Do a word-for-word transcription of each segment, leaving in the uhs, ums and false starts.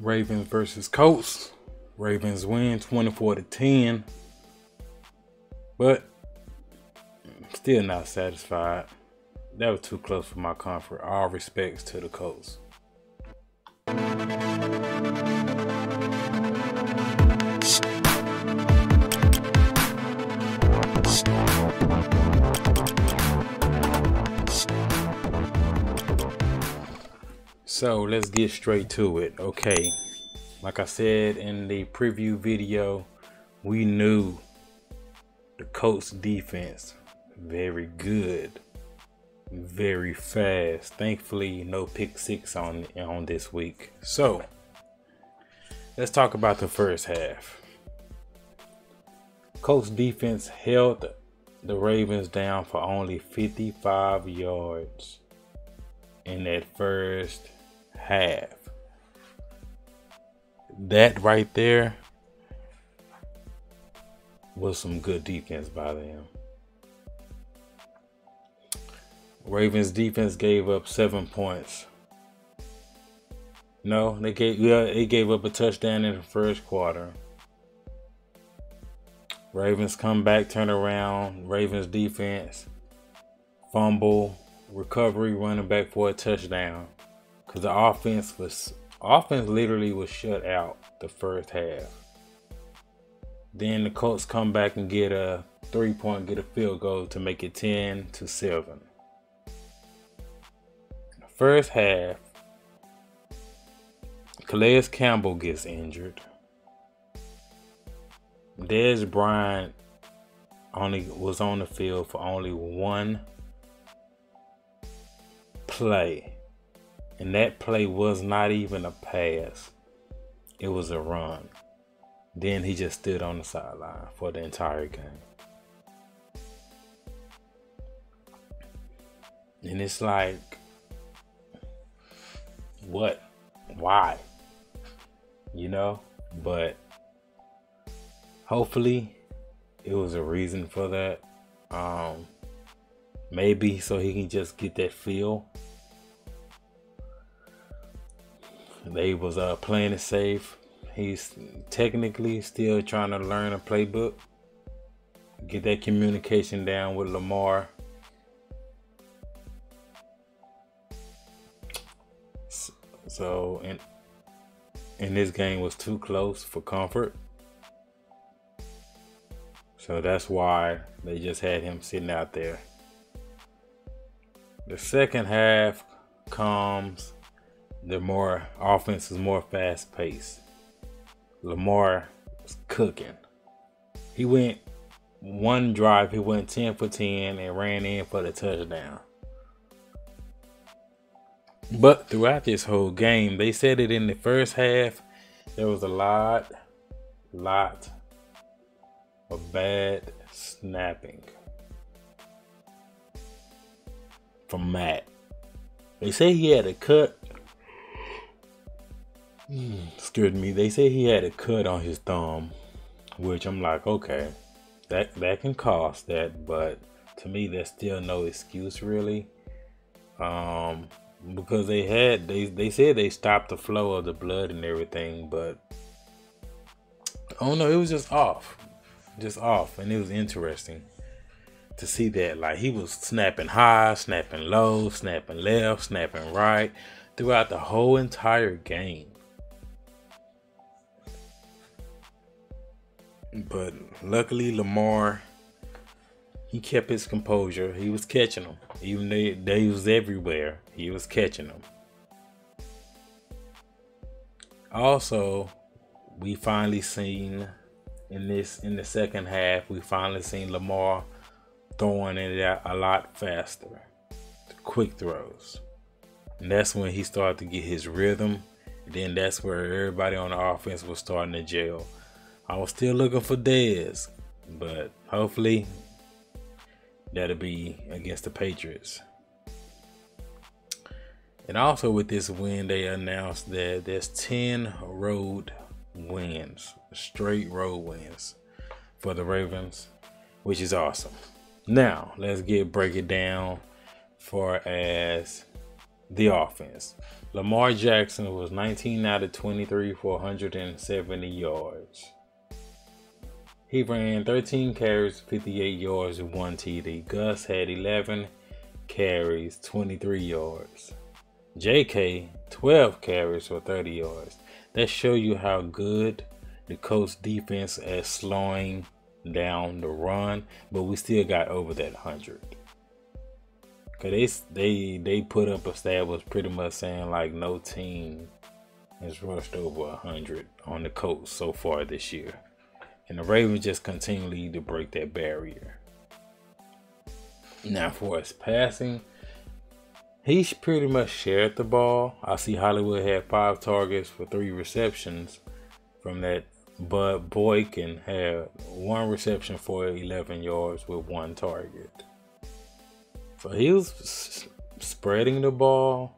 Ravens versus Colts. Ravens win twenty-four to ten, but still not satisfied. That was too close for my comfort. All respects to the Colts. So let's get straight to it. Okay, like I said in the preview video, we knew the Colts defense very good, very fast. Thankfully, no pick six on on this week. So let's talk about the first half. Colts defense held the Ravens down for only fifty-five yards in that first half. That right there was some good defense by them. Ravens defense gave up seven points. No, they gave yeah, they gave up a touchdown in the first quarter. Ravens come back, turn around. Ravens defense fumble, recovery, running back for a touchdown. Because the offense was offense literally was shut out the first half. Then the Colts come back and get a three-point, get a field goal to make it ten to seven. The first half, Calais Campbell gets injured. Dez Bryant only was on the field for only one play. And that play was not even a pass. It was a run. Then he just stood on the sideline for the entire game. And it's like, what? Why? You know? But hopefully it was a reason for that. Um, maybe so he can just get that feel. They was uh, playing it safe. He's technically still trying to learn a playbook. Get that communication down with Lamar. So, and, and this game was too close for comfort. So that's why they just had him sitting out there. The second half comes. The more offense is more fast paced. Lamar was cooking. He went one drive, he went ten for ten and ran in for the touchdown. But throughout this whole game, they said it in the first half, there was a lot, lot of bad snapping from Matt. They say he had a cut. Excuse me. They said he had a cut on his thumb, which I'm like, okay, that that can cause that, but to me, there's still no excuse really, um, because they had they they said they stopped the flow of the blood and everything, but oh no, it was just off, just off, and it was interesting to see that. Like he was snapping high, snapping low, snapping left, snapping right throughout the whole entire game. But luckily, Lamar, he kept his composure. He was catching them. Even though they was everywhere, he was catching them. Also, we finally seen in this in the second half, we finally seen Lamar throwing it out a lot faster. The quick throws. And that's when he started to get his rhythm. And then that's where everybody on the offense was starting to gel. I was still looking for Dez, but hopefully that'll be against the Patriots. And also with this win, they announced that there's ten road wins, straight road wins for the Ravens, which is awesome. Now, let's get break it down for as the offense. Lamar Jackson was nineteen out of twenty-three for one hundred seventy yards. He ran thirteen carries, fifty-eight yards, and one T D. Gus had eleven carries, twenty-three yards. J K, twelve carries for thirty yards. That shows you how good the Colts defense is slowing down the run, but we still got over that one hundred. Cause they, they, they put up a stat was pretty much saying like no team has rushed over one hundred on the Colts so far this year. And the Ravens just continually to break that barrier. Now for his passing, he pretty much shared the ball. I see Hollywood had five targets for three receptions from that, but Boykin had one reception for eleven yards with one target. So he was spreading the ball,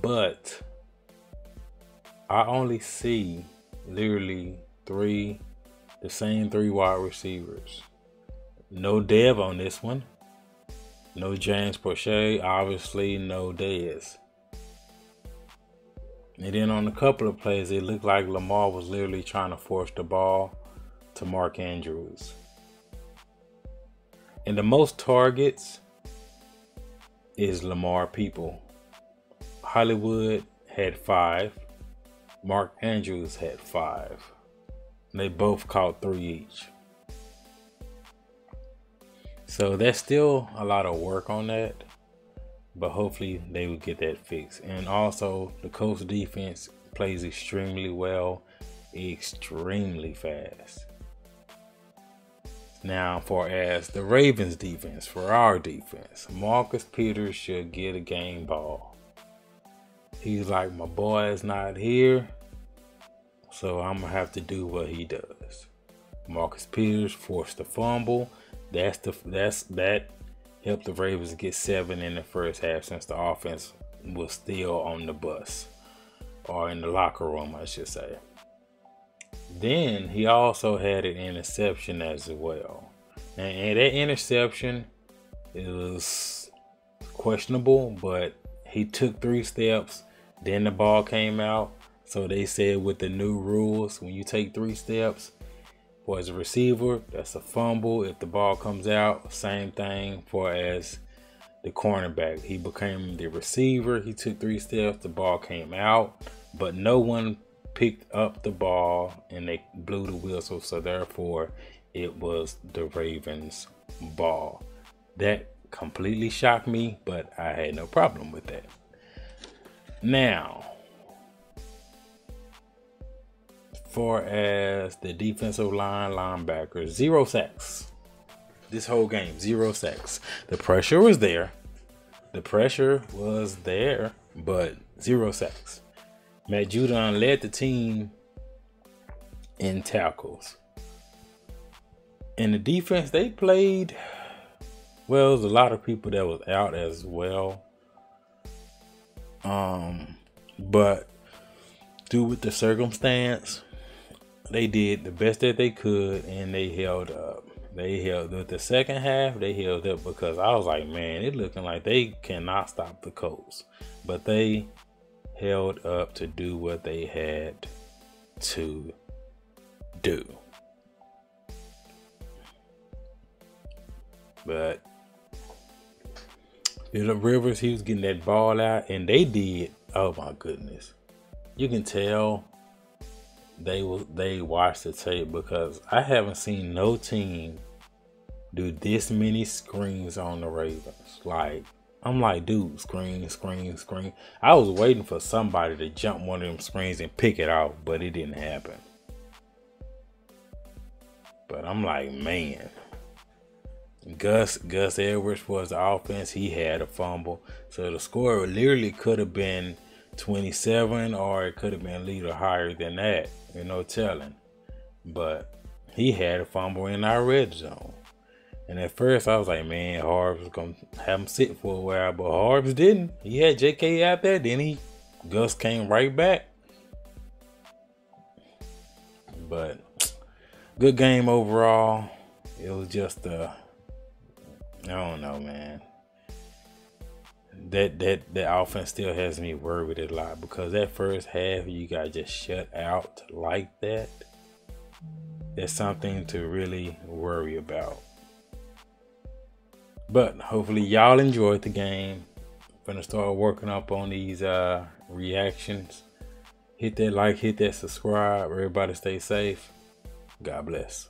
but I only see literally three, the same three wide receivers. No Dev on this one. No James Prochet, obviously no Dez. And then on a couple of plays, it looked like Lamar was literally trying to force the ball to Mark Andrews. And the most targets is Lamar people. Hollywood had five. Mark Andrews had five. They both caught three each. So there's still a lot of work on that, but hopefully they will get that fixed. And also the Colts defense plays extremely well, extremely fast. Now for as the Ravens defense, for our defense, Marcus Peters should get a game ball. He's like, my boy is not here, so I'm gonna have to do what he does. Marcus Peters forced the fumble. That's the that's that helped the Ravens get seven in the first half, since the offense was still on the bus, or in the locker room, I should say. Then he also had an interception as well, and, and that interception is questionable. But he took three steps, then the ball came out. So they said with the new rules, when you take three steps, for as a receiver, that's a fumble. If the ball comes out, same thing for as the cornerback. He became the receiver. He took three steps. The ball came out, but no one picked up the ball and they blew the whistle. So therefore, it was the Ravens' ball. That completely shocked me, but I had no problem with that. Now, far as the defensive line linebacker, zero sacks this whole game, zero sacks. The pressure was there, the pressure was there, but zero sacks. Matt Judon led the team in tackles, and the defense, they played well. There's a lot of people that was out as well, um, but due with the circumstance, they did the best that they could, and they held up. They held up the second half. They held up because I was like, man, it looking like they cannot stop the Colts. But they held up to do what they had to do. But Phillip Rivers, he was getting that ball out, and they did. Oh my goodness, you can tell they will they watch the tape, because I haven't seen no team do this many screens on the Ravens. Like, I'm like, dude, screen, screen, screen. I was waiting for somebody to jump one of them screens and pick it off, but it didn't happen. But I'm like, man. Gus Gus Edwards was the offense. He had a fumble. So the score literally could have been twenty-seven, or it could have been a little higher than that, you know, telling. But he had a fumble in our red zone, and at first I was like, man, Harv's gonna have him sit for a while, but Harv's didn't. He had J K out there, then he Gus came right back. But good game overall. It was just a, I don't know, man. that that that offense still has me worried a lot, because that first half you got just shut out like that. That's something to really worry about. But hopefully y'all enjoyed the game. I'm gonna start working up on these uh, reactions. Hit that like, hit that subscribe. Everybody stay safe. God bless.